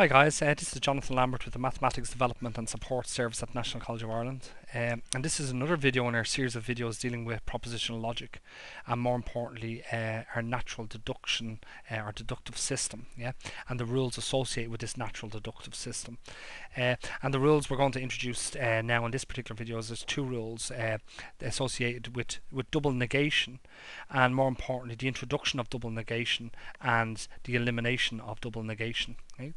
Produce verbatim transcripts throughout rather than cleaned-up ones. Hi guys, uh, this is Jonathan Lambert with the Mathematics Development and Support Service at National College of Ireland, um, and this is another video in our series of videos dealing with propositional logic, and more importantly uh, our natural deduction, uh, our deductive system, yeah, and the rules associated with this natural deductive system. Uh, and the rules we're going to introduce uh, now in this particular video is there's two rules uh, associated with, with double negation, and more importantly the introduction of double negation and the elimination of double negation. Okay?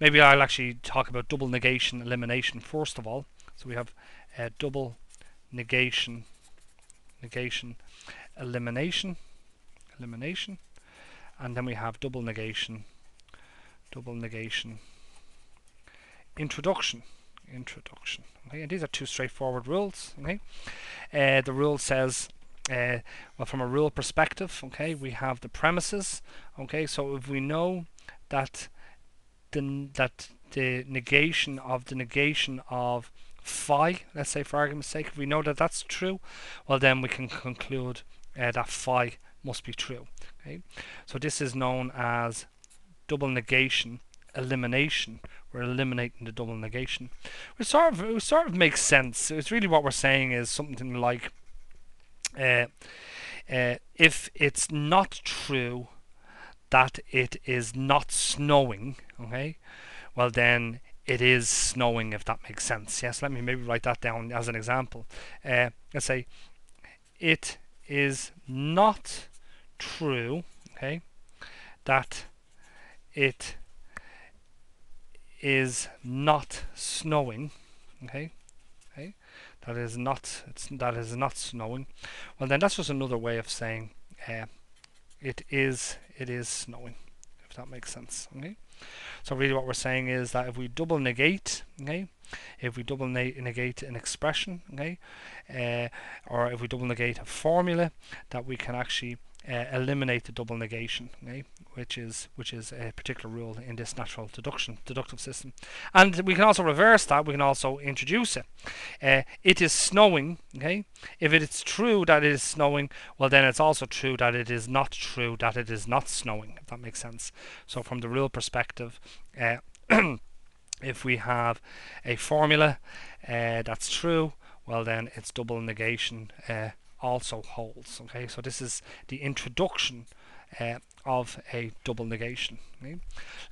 Maybe I'll actually talk about double negation elimination first of all. So we have uh, double negation, negation, elimination, elimination, and then we have double negation, double negation, introduction, introduction. Okay, and these are two straightforward rules. Okay, uh, the rule says. Uh, well, from a rule perspective, okay, we have the premises. Okay, so if we know that. that the negation of the negation of phi, let's say for argument's sake, if we know that that's true, well then we can conclude uh, that phi must be true. Okay? So this is known as double negation elimination. We're eliminating the double negation. It sort of, it sort of makes sense. It's really what we're saying is something like uh, uh, if it's not true that it is not snowing, okay, well then it is snowing, if that makes sense. Yes, let me maybe write that down as an example. Uh, let's say it is not true, okay, that it is not snowing, okay, okay, that is not it's, that is not snowing. Well then that's just another way of saying uh, it is it is snowing, if that makes sense. Okay, so really what we're saying is that if we double negate, okay, if we double negate an expression, okay, uh, or if we double negate a formula, that we can actually uh, eliminate the double negation, okay, which is which is a particular rule in this natural deduction deductive system. And we can also reverse that. We can also introduce it. Uh, it is snowing, okay, if it's true that it is snowing, well then it's also true that it is not true that it is not snowing, if that makes sense. So from the rule perspective, uh, if we have a formula uh, that's true, well then it's double negation uh, also holds. Okay, so this is the introduction Uh, of a double negation. Okay?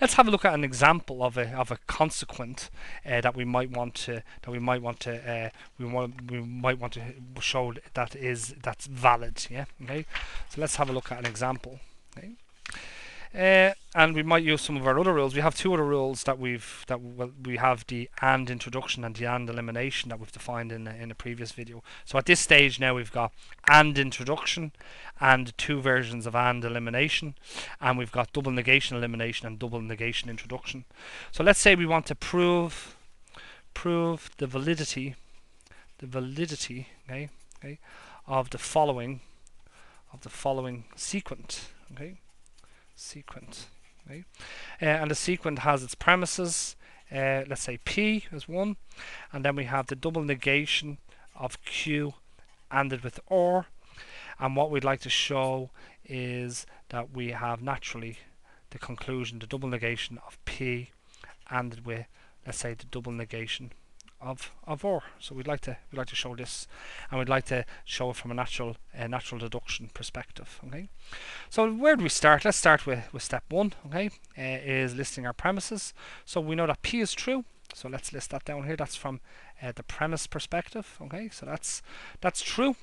Let's have a look at an example of a of a consequent uh, that we might want to that we might want to uh, we want we might want to show that is that's valid. Yeah. Okay. So let's have a look at an example. Okay. Uh, and we might use some of our other rules. We have two other rules that we've that well, we have the and introduction and the and elimination that we've defined in a, in a previous video. So at this stage now we've got and introduction and two versions of and elimination, and we've got double negation elimination and double negation introduction. So let's say we want to prove prove the validity the validity okay, okay, of the following of the following sequence. Okay. Sequence, okay? uh, and the sequence has its premises. Uh, let's say P is one, and then we have the double negation of Q ended with R, and what we'd like to show is that we have naturally the conclusion, the double negation of P ended with, let's say, the double negation of of R. So we'd like to we'd like to show this, and we'd like to show it from a natural uh, natural deduction perspective. Okay, so where do we start? Let's start with with step one. Okay, uh, is listing our premises. So we know that P is true. So let's list that down here. That's from uh, the premise perspective. Okay, so that's that's true.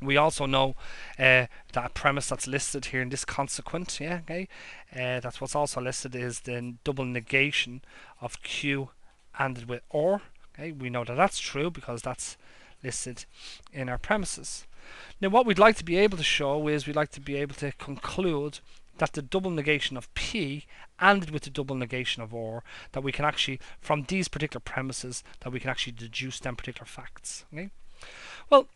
We also know uh, that premise that's listed here in this consequent. Yeah. Okay, uh, that's what's also listed is the double negation of Q ended with or. Okay, we know that that's true because that's listed in our premises. Now what we'd like to be able to show is we'd like to be able to conclude that the double negation of P ended with the double negation of R, that we can actually, from these particular premises, that we can actually deduce them particular facts. Okay? Well,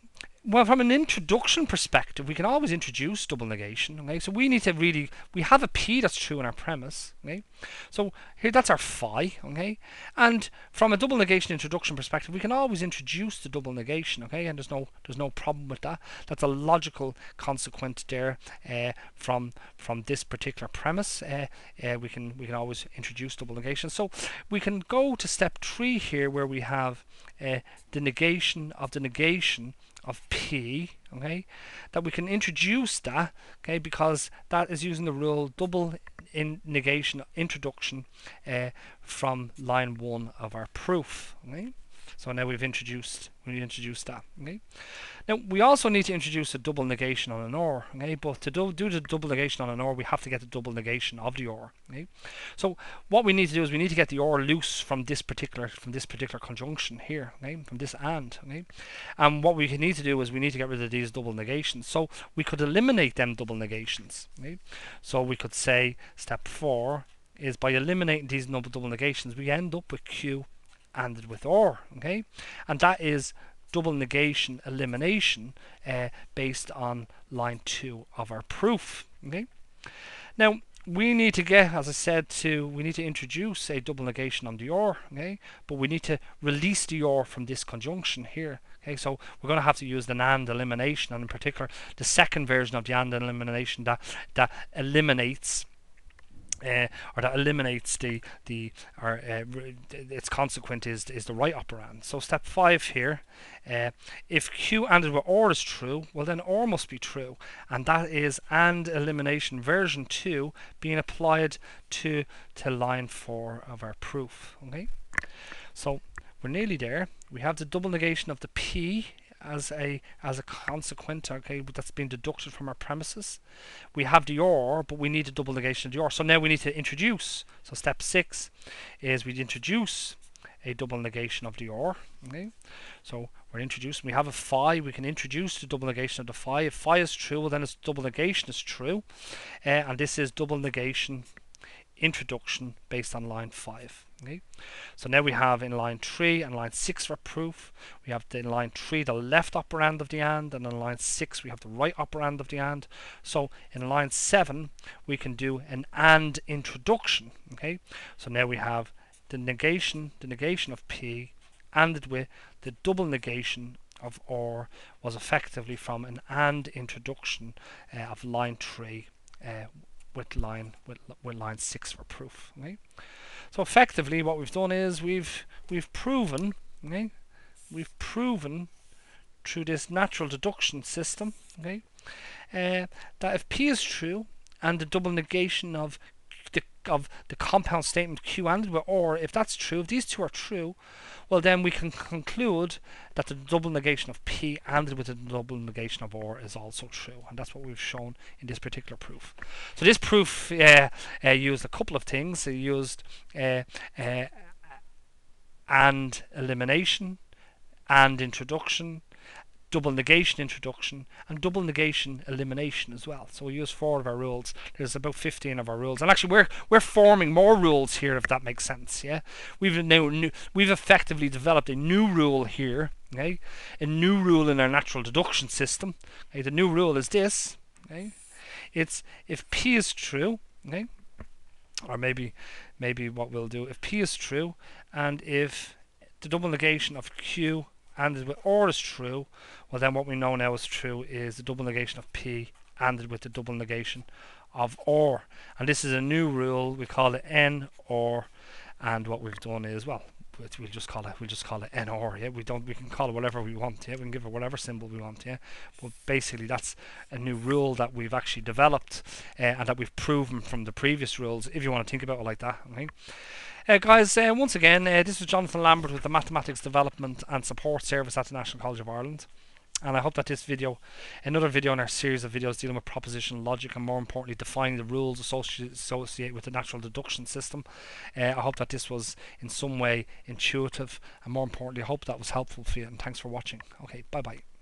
Well, from an introduction perspective, we can always introduce double negation. Okay, so we need to really, we have a P that's true in our premise. Okay, so here that's our phi. Okay, and from a double negation introduction perspective, we can always introduce the double negation. Okay, and there's no there's no problem with that. That's a logical consequent there uh, from from this particular premise. Uh, uh, we can we can always introduce double negation. So we can go to step three here, where we have uh, the negation of the negation of P, okay, that we can introduce that, okay, because that is using the rule double in negation introduction uh, from line one of our proof. Okay, so now we've introduced we introduced that. Okay, now we also need to introduce a double negation on an or. Okay, but to do, do the double negation on an or, we have to get the double negation of the or. Okay, so what we need to do is we need to get the or loose from this particular from this particular conjunction here. Okay, from this and. Okay, and what we need to do is we need to get rid of these double negations. So we could eliminate them double negations. Okay, so we could say step four is by eliminating these double negations, we end up with Q and with or. Okay, and that is double negation elimination uh, based on line two of our proof. Okay, now we need to get, as I said, to we need to introduce a double negation on the or. Okay, but we need to release the or from this conjunction here. Okay, so we're going to have to use the and elimination, and in particular the second version of the and elimination that that eliminates Uh, or that eliminates the the or uh, its consequent is is the right operand. So step five here, uh, if Q and with or is true, well then or must be true, and that is and elimination version two being applied to to line four of our proof. Okay, so we're nearly there. We have the double negation of the P as a as a consequent, okay, that's been deducted from our premises. We have the or, but we need a double negation of the or. So now we need to introduce. So step six is we introduce a double negation of the or. Okay, so we're introducing. We have a phi. We can introduce the double negation of the phi. If phi is true, well then its double negation is true, uh, and this is double negation introduction based on line five. Okay, so now we have in line three and line six for proof, we have the, in line three the left operand of the and, and in line six we have the right operand of the and. So in line seven we can do an and introduction. Okay, so now we have the negation the negation of P and with the double negation of or was effectively from an and introduction uh, of line three uh, with line with, with line six for proof. Okay, so effectively what we've done is we've we've proven, okay, we've proven through this natural deduction system, okay, uh, that if P is true and the double negation of the of the compound statement Q and with or, if that's true, if these two are true, well then we can conclude that the double negation of P and with the double negation of or is also true, and that's what we've shown in this particular proof. So this proof uh, uh, used a couple of things. It used uh, uh, and elimination, and introduction, double negation introduction, and double negation elimination as well. So we use four of our rules. There's about fifteen of our rules, and actually we're we're forming more rules here, if that makes sense. Yeah, we've now new, we've effectively developed a new rule here. Okay, a new rule in our natural deduction system. Okay, the new rule is this. Okay, it's if P is true. Okay, or maybe maybe what we'll do, if P is true and if the double negation of Q and with or is true, well then what we know now is true is the double negation of P and with the double negation of or, and this is a new rule. We call it N or, and what we've done is, well, we'll just call it we'll just call it N or. Yeah, we don't we can call it whatever we want. Yeah, we can give it whatever symbol we want. Yeah, but basically that's a new rule that we've actually developed uh, and that we've proven from the previous rules, if you want to think about it like that. Okay. Uh, guys, uh, once again, uh, this is Jonathan Lambert with the Mathematics Development and Support Service at the National College of Ireland, and I hope that this video, another video in our series of videos dealing with propositional logic and more importantly defining the rules associated associated with the natural deduction system, uh, I hope that this was in some way intuitive, and more importantly I hope that was helpful for you, and thanks for watching. Okay, bye bye.